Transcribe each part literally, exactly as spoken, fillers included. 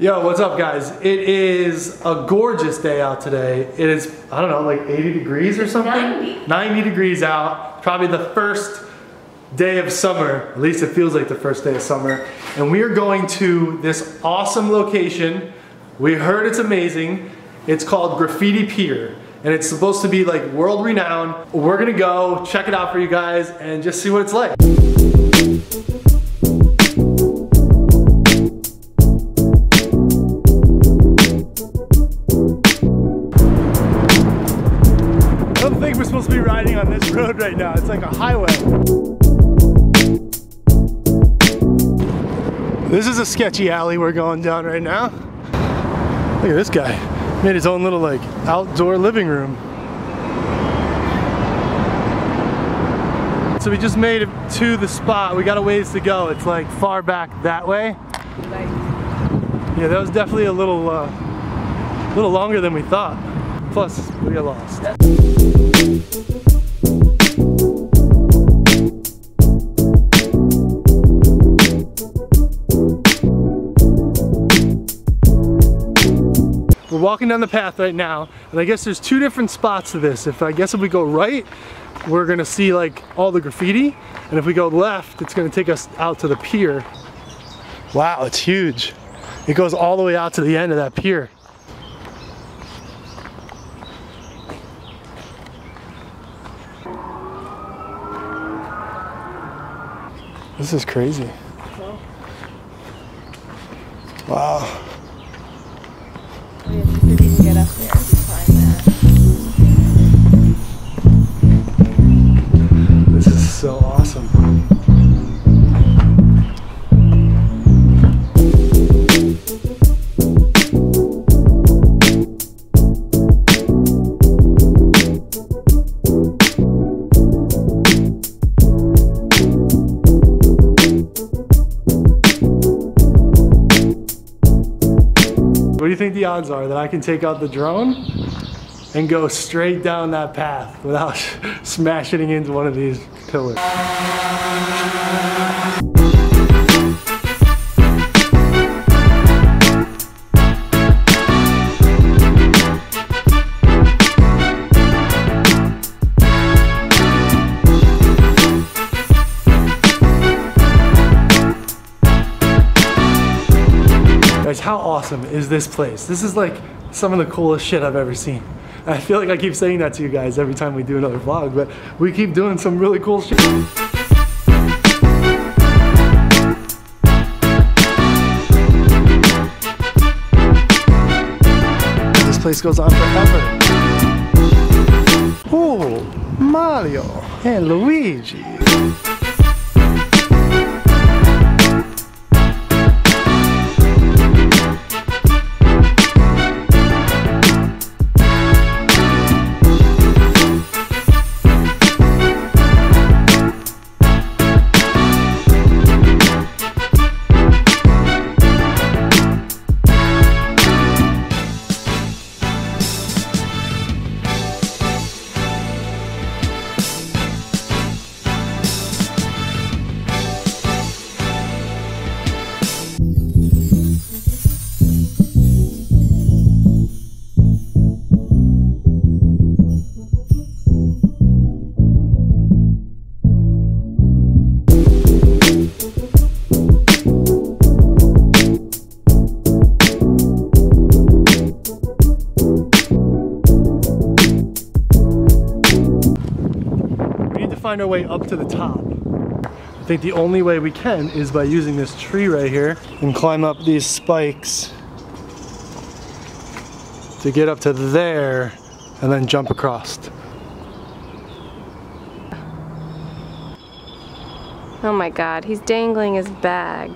Yo, what's up guys? It is a gorgeous day out today. It is, I don't know, like eighty degrees or something? ninety. ninety degrees out. Probably the first day of summer. At least it feels like the first day of summer. And we are going to this awesome location. We heard it's amazing. It's called Graffiti Pier. And it's supposed to be like world renowned. We're gonna go check it out for you guys and just see what it's like. Supposed to be riding on this road right now. It's like a highway. This is a sketchy alley we're going down right now. Look at this guy. Made his own little like outdoor living room. So we just made it to the spot. We got a ways to go. It's like far back that way. Yeah, that was definitely a little, uh, little longer than we thought. Plus, we got lost. We're walking down the path right now, and I guess there's two different spots to this. If I guess if we go right, we're gonna see like all the graffiti, and if we go left, it's gonna take us out to the pier. Wow, it's huge. It goes all the way out to the end of that pier. This is crazy. Wow. This is so awesome. What do you think the odds are that I can take out the drone and go straight down that path without smashing into one of these pillars? Guys, how awesome is this place? This is like some of the coolest shit I've ever seen. I feel like I keep saying that to you guys every time we do another vlog, but we keep doing some really cool shit. This place goes on forever. Oh, Mario and Luigi. Find our way up to the top. I think the only way we can is by using this tree right here and climb up these spikes to get up to there and then jump across. Oh my God, he's dangling his bag.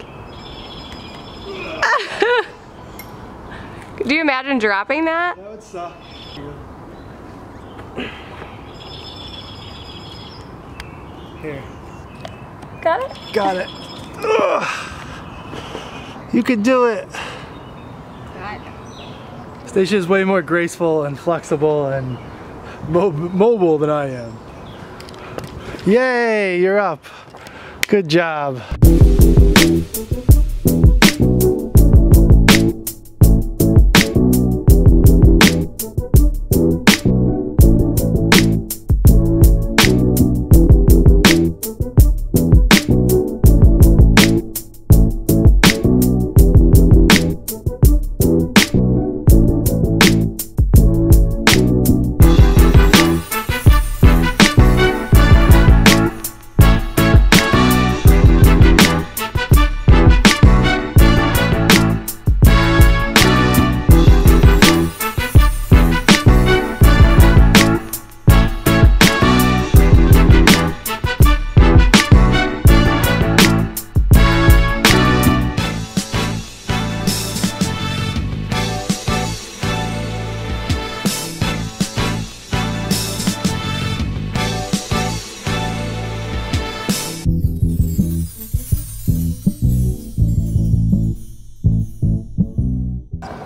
Do you imagine dropping that? That would suck. Here. Got it? Got it. Ugh. You could do it. Got it. Stacia is way more graceful and flexible and mo mobile than I am. Yay, you're up. Good job.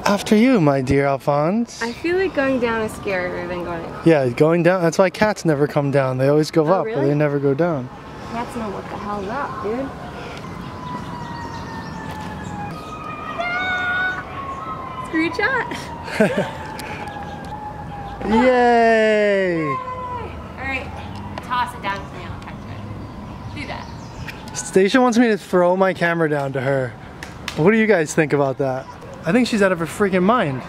After you, my dear Alphonse. I feel like going down is scarier than going up. Yeah, going down. That's why cats never come down. They always go oh, up, really? But they never go down. Cats know what the hell's up, dude. Screech at. Yay! Alright, toss it down so you don't catch it. Do that. Stacia wants me to throw my camera down to her. What do you guys think about that? I think she's out of her freaking mind.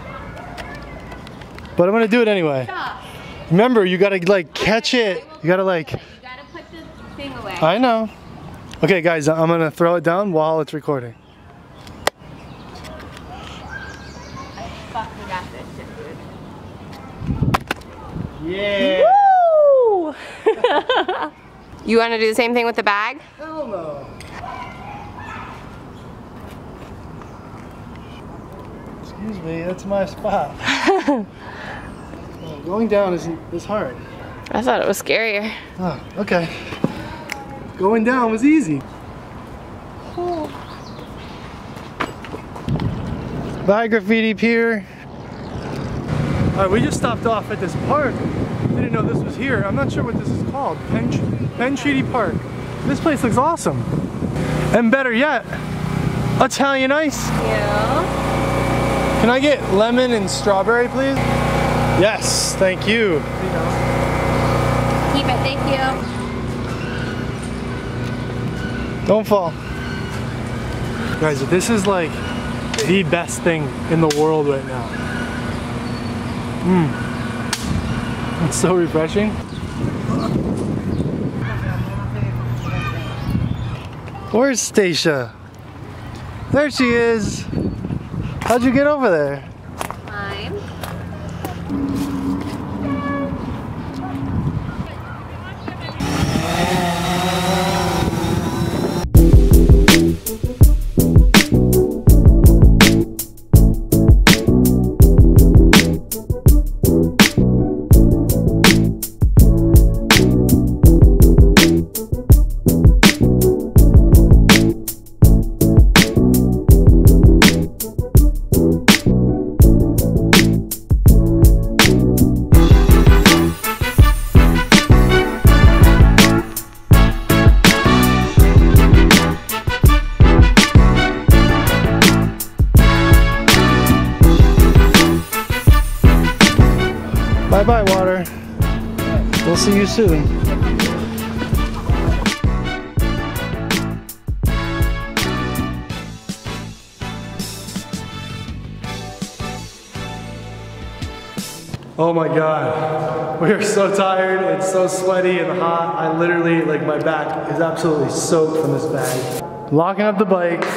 But I'm gonna do it anyway. Stop. Remember, you gotta like catch it. You gotta like... You gotta put the thing away. I know. Okay guys, I'm gonna throw it down while it's recording. I fucking got this shit, dude. Yeah! Woo! You wanna do the same thing with the bag? Hell no. Excuse me, that's my spot. Well, going down isn't is hard. I thought it was scarier. Oh, okay. Going down was easy. Cool. Bye, Graffiti Pier. Alright, we just stopped off at this park. Didn't know this was here. I'm not sure what this is called. Penn, Penn Treaty Park. This place looks awesome. And better yet, Italian ice. Yeah. Can I get lemon and strawberry, please? Yes, thank you. Keep it, thank you. Don't fall. Guys, this is like the best thing in the world right now. Mmm. It's so refreshing. Where's Stacia? There she is. How'd you get over there? Climb. Bye-bye, water. We'll see you soon. Oh my God. We are so tired. It's so sweaty and hot. I literally, like, my back is absolutely soaked from this bag. Locking up the bikes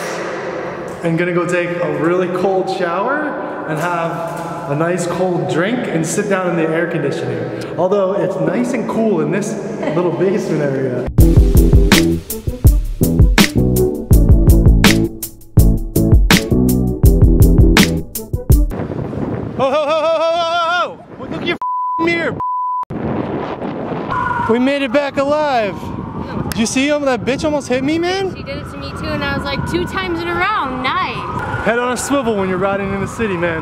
and gonna go take a really cold shower and have a nice cold drink and sit down in the air conditioner. Although it's nice and cool in this little basement area. Ho ho ho ho ho ho! Look at your mirror. We made it back alive. Did you see him? That bitch almost hit me, man. She did it to me too, and I was like two times in a row. Nice. Head on a swivel when you're riding in the city, man.